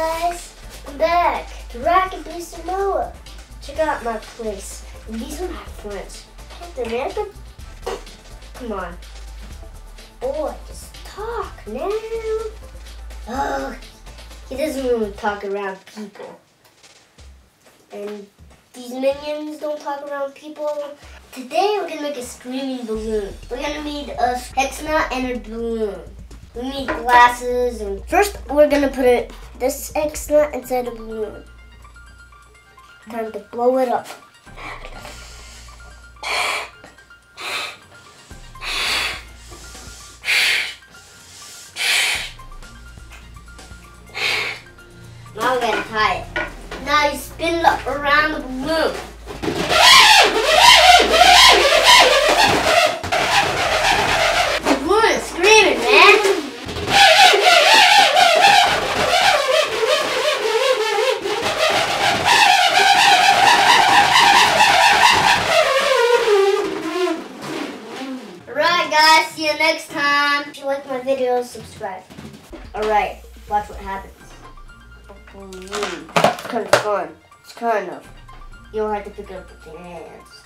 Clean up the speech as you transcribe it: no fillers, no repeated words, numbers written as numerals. guys, I'm back to Rocket Booster Noah. Check out my place. And these are my friends. Captain Anthem? Come on. Boy, just talk now. Oh, he doesn't really talk around people. And these minions don't talk around people. Today we're gonna make a screaming balloon. We're gonna need a hex nut and a balloon. We need glasses, and first we're gonna put this hex nut inside a balloon. Time to blow it up. Now we're gonna tie it. Now you spin it up around the balloon. Guys, see you next time. If you like my video, subscribe. Alright, watch what happens. It's kind of fun. It's kind of. You don't have to pick up with your hands.